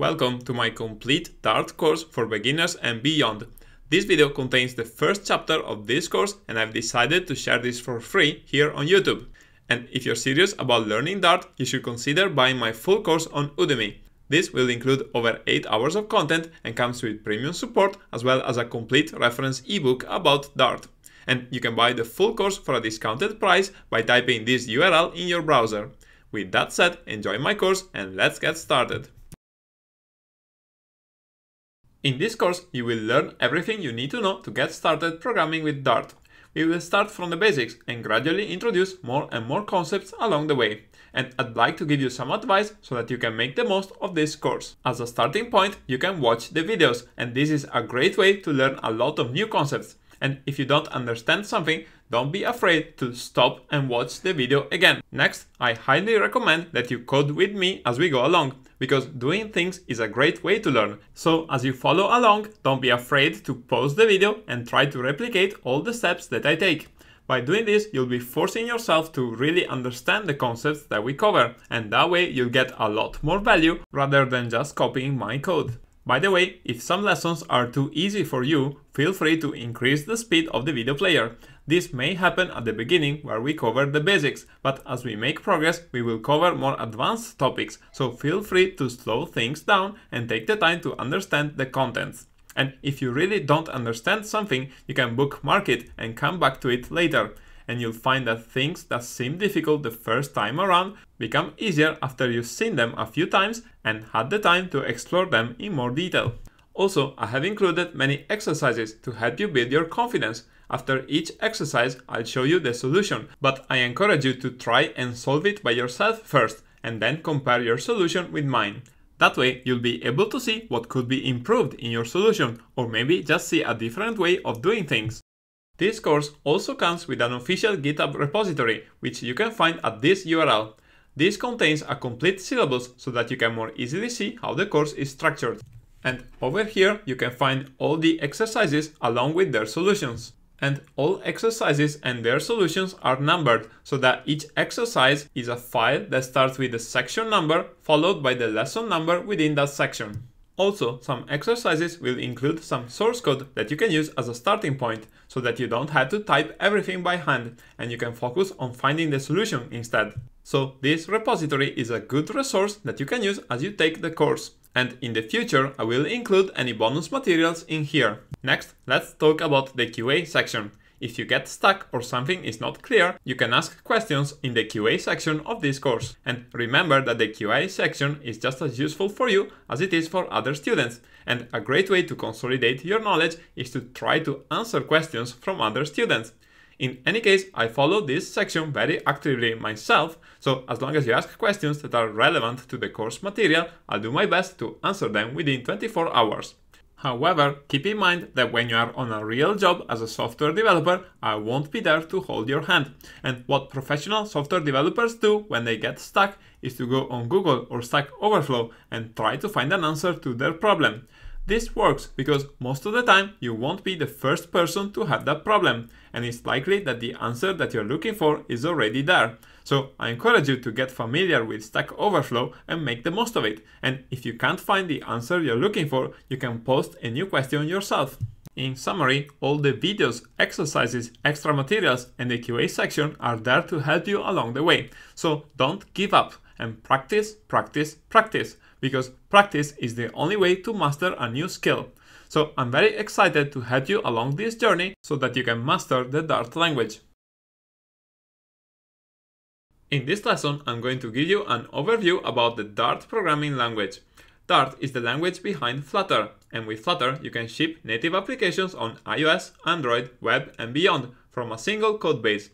Welcome to my complete Dart course for beginners and beyond. This video contains the first chapter of this course and I've decided to share this for free here on YouTube. And if you're serious about learning Dart, you should consider buying my full course on Udemy. This will include over 8 hours of content and comes with premium support as well as a complete reference ebook about Dart. And you can buy the full course for a discounted price by typing this URL in your browser. With that said, enjoy my course and let's get started. In this course, you will learn everything you need to know to get started programming with Dart. We will start from the basics and gradually introduce more and more concepts along the way. And I'd like to give you some advice so that you can make the most of this course. As a starting point, you can watch the videos, and this is a great way to learn a lot of new concepts. And if you don't understand something, don't be afraid to stop and watch the video again. Next, I highly recommend that you code with me as we go along, because doing things is a great way to learn. So as you follow along, don't be afraid to pause the video and try to replicate all the steps that I take. By doing this, you'll be forcing yourself to really understand the concepts that we cover, and that way you'll get a lot more value rather than just copying my code. By the way, if some lessons are too easy for you, feel free to increase the speed of the video player. This may happen at the beginning where we cover the basics, but as we make progress, we will cover more advanced topics, so feel free to slow things down and take the time to understand the contents. And if you really don't understand something, you can bookmark it and come back to it later. And you'll find that things that seem difficult the first time around become easier after you've seen them a few times and had the time to explore them in more detail. Also, I have included many exercises to help you build your confidence. After each exercise, I'll show you the solution, but I encourage you to try and solve it by yourself first, and then compare your solution with mine. That way, you'll be able to see what could be improved in your solution, or maybe just see a different way of doing things. This course also comes with an official GitHub repository, which you can find at this URL. This contains a complete syllabus so that you can more easily see how the course is structured. And over here you can find all the exercises along with their solutions. And all exercises and their solutions are numbered, so that each exercise is a file that starts with the section number followed by the lesson number within that section. Also, some exercises will include some source code that you can use as a starting point, so that you don't have to type everything by hand and you can focus on finding the solution instead. So this repository is a good resource that you can use as you take the course. And in the future, I will include any bonus materials in here. Next, let's talk about the QA section. If you get stuck or something is not clear, you can ask questions in the QA section of this course. And remember that the QA section is just as useful for you as it is for other students. And a great way to consolidate your knowledge is to try to answer questions from other students. In any case, I follow this section very actively myself, so as long as you ask questions that are relevant to the course material, I'll do my best to answer them within 24 hours. However, keep in mind that when you are on a real job as a software developer, I won't be there to hold your hand. And what professional software developers do when they get stuck is to go on Google or Stack Overflow and try to find an answer to their problem. This works because most of the time you won't be the first person to have that problem, and it's likely that the answer that you're looking for is already there. So I encourage you to get familiar with Stack Overflow and make the most of it. And if you can't find the answer you're looking for, you can post a new question yourself. In summary, all the videos, exercises, extra materials, and the QA section are there to help you along the way. So don't give up and practice, practice, practice, because practice is the only way to master a new skill. So I'm very excited to help you along this journey so that you can master the Dart language. In this lesson, I'm going to give you an overview about the Dart programming language. Dart is the language behind Flutter, and with Flutter you can ship native applications on iOS, Android, web, and beyond from a single codebase.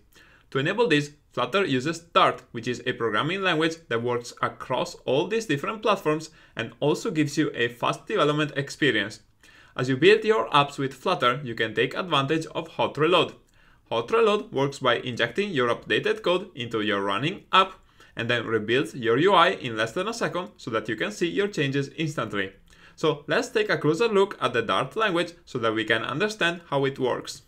To enable this, Flutter uses Dart, which is a programming language that works across all these different platforms and also gives you a fast development experience. As you build your apps with Flutter, you can take advantage of Hot Reload. Hot Reload works by injecting your updated code into your running app and then rebuilds your UI in less than a second so that you can see your changes instantly. So let's take a closer look at the Dart language so that we can understand how it works.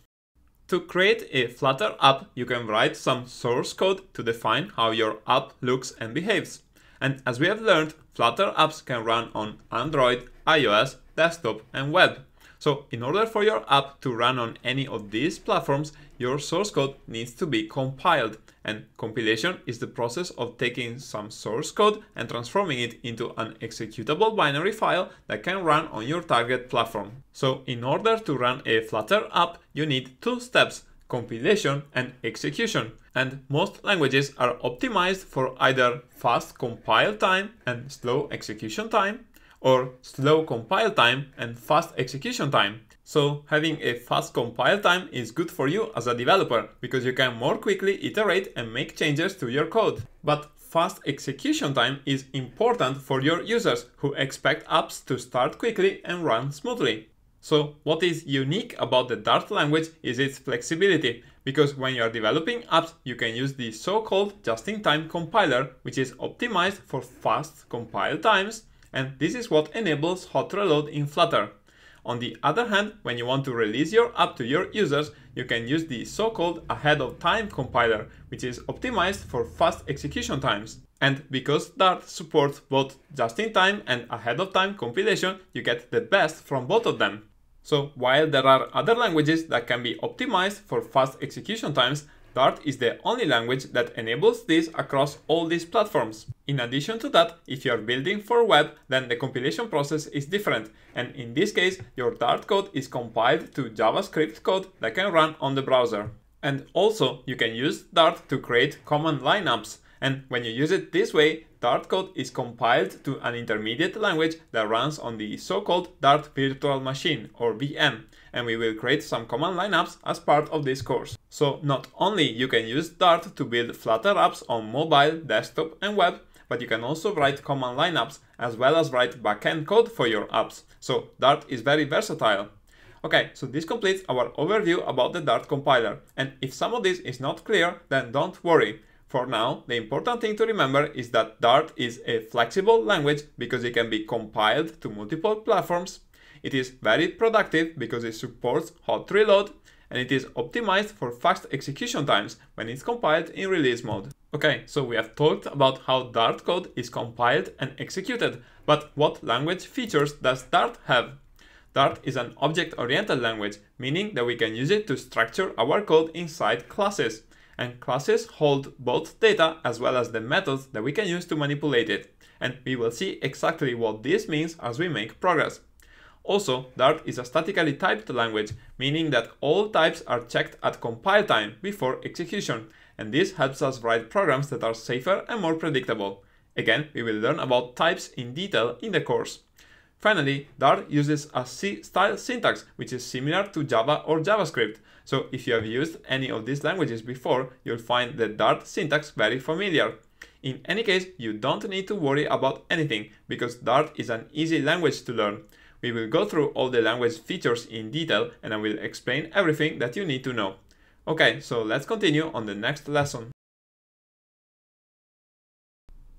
To create a Flutter app, you can write some source code to define how your app looks and behaves. And as we have learned, Flutter apps can run on Android, iOS, desktop, and web. So in order for your app to run on any of these platforms, your source code needs to be compiled. And compilation is the process of taking some source code and transforming it into an executable binary file that can run on your target platform. So in order to run a Flutter app, you need two steps: compilation and execution. And most languages are optimized for either fast compile time and slow execution time, or slow compile time and fast execution time. So having a fast compile time is good for you as a developer because you can more quickly iterate and make changes to your code. But fast execution time is important for your users who expect apps to start quickly and run smoothly. So what is unique about the Dart language is its flexibility, because when you are developing apps, you can use the so-called just-in-time compiler, which is optimized for fast compile times, and this is what enables hot reload in Flutter. On the other hand, when you want to release your app to your users, you can use the so-called ahead-of-time compiler, which is optimized for fast execution times. And because Dart supports both just-in-time and ahead-of-time compilation, you get the best from both of them. So while there are other languages that can be optimized for fast execution times, Dart is the only language that enables this across all these platforms. In addition to that, if you are building for web, then the compilation process is different, and in this case, your Dart code is compiled to JavaScript code that can run on the browser. And also, you can use Dart to create command line apps, and when you use it this way, Dart code is compiled to an intermediate language that runs on the so-called Dart Virtual Machine, or VM, and we will create some command line apps as part of this course. So not only you can use Dart to build Flutter apps on mobile, desktop, and web, but you can also write command line apps, as well as write backend code for your apps. So Dart is very versatile. Okay, so this completes our overview about the Dart compiler, and if some of this is not clear, then don't worry. For now, the important thing to remember is that Dart is a flexible language because it can be compiled to multiple platforms. It is very productive because it supports hot reload, and it is optimized for fast execution times when it's compiled in release mode. Okay, so we have talked about how Dart code is compiled and executed, but what language features does Dart have? Dart is an object-oriented language, meaning that we can use it to structure our code inside classes. And classes hold both data as well as the methods that we can use to manipulate it. And we will see exactly what this means as we make progress. Also, Dart is a statically typed language, meaning that all types are checked at compile time before execution, and this helps us write programs that are safer and more predictable. Again, we will learn about types in detail in the course. Finally, Dart uses a C-style syntax, which is similar to Java or JavaScript. So if you have used any of these languages before, you'll find the Dart syntax very familiar. In any case, you don't need to worry about anything, because Dart is an easy language to learn. We will go through all the language features in detail, and I will explain everything that you need to know. Okay, so let's continue on the next lesson.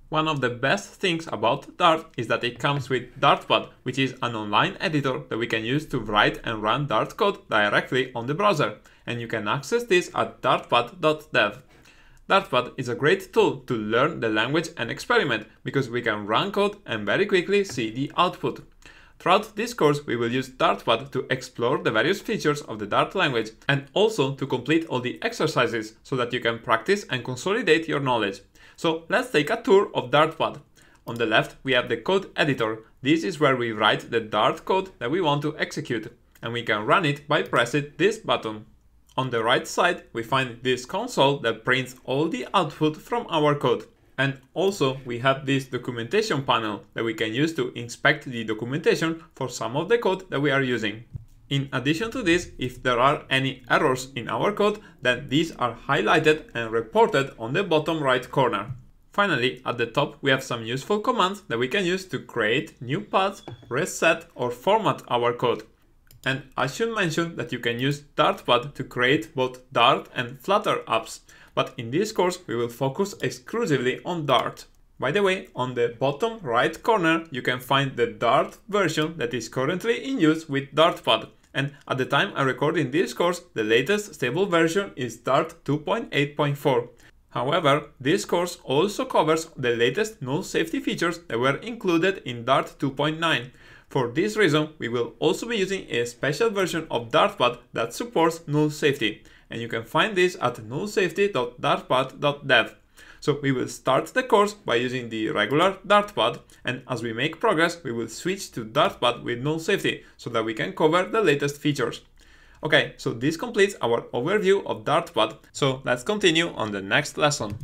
One of the best things about Dart is that it comes with Dartpad, which is an online editor that we can use to write and run Dart code directly on the browser, and you can access this at dartpad.dev. Dartpad is a great tool to learn the language and experiment, because we can run code and very quickly see the output. Throughout this course, we will use Dartpad to explore the various features of the Dart language, and also to complete all the exercises so that you can practice and consolidate your knowledge. So let's take a tour of Dartpad. On the left, we have the code editor. This is where we write the Dart code that we want to execute, and we can run it by pressing this button. On the right side, we find this console that prints all the output from our code. And also, we have this documentation panel that we can use to inspect the documentation for some of the code that we are using. In addition to this, if there are any errors in our code, then these are highlighted and reported on the bottom right corner. Finally, at the top, we have some useful commands that we can use to create new paths, reset or format our code. And I should mention that you can use Dartpad to create both Dart and Flutter apps, but in this course we will focus exclusively on Dart. By the way, on the bottom right corner, you can find the Dart version that is currently in use with Dartpad. And at the time I'm recording this course, the latest stable version is Dart 2.8.4. However, this course also covers the latest null safety features that were included in Dart 2.9. For this reason, we will also be using a special version of DartPath that supports null safety, and you can find this at nullsafety.dartpath.dev. So we will start the course by using the regular DartPath, and as we make progress, we will switch to DartPath with null safety so that we can cover the latest features. Okay, so this completes our overview of DartPath, so let's continue on the next lesson.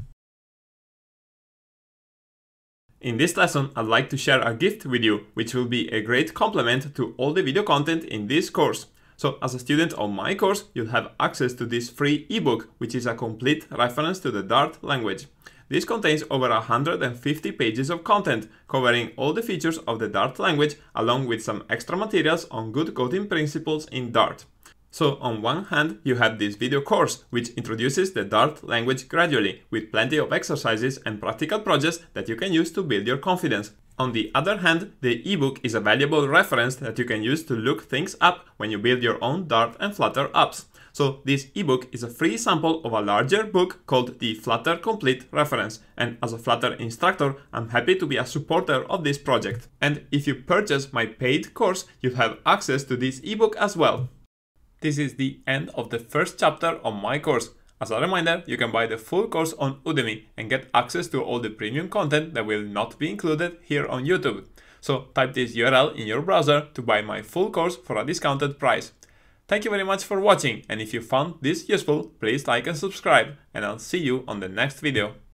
In this lesson, I'd like to share a gift with you, which will be a great complement to all the video content in this course. So as a student of my course, you'll have access to this free ebook, which is a complete reference to the Dart language. This contains over 150 pages of content, covering all the features of the Dart language, along with some extra materials on good coding principles in Dart. So on one hand, you have this video course, which introduces the Dart language gradually, with plenty of exercises and practical projects that you can use to build your confidence. On the other hand, the ebook is a valuable reference that you can use to look things up when you build your own Dart and Flutter apps. So this ebook is a free sample of a larger book called the Flutter Complete Reference, and as a Flutter instructor, I'm happy to be a supporter of this project. And if you purchase my paid course, you'll have access to this ebook as well. This is the end of the first chapter of my course. As a reminder, you can buy the full course on Udemy and get access to all the premium content that will not be included here on YouTube. So type this URL in your browser to buy my full course for a discounted price. Thank you very much for watching, and if you found this useful, please like and subscribe, and I'll see you on the next video.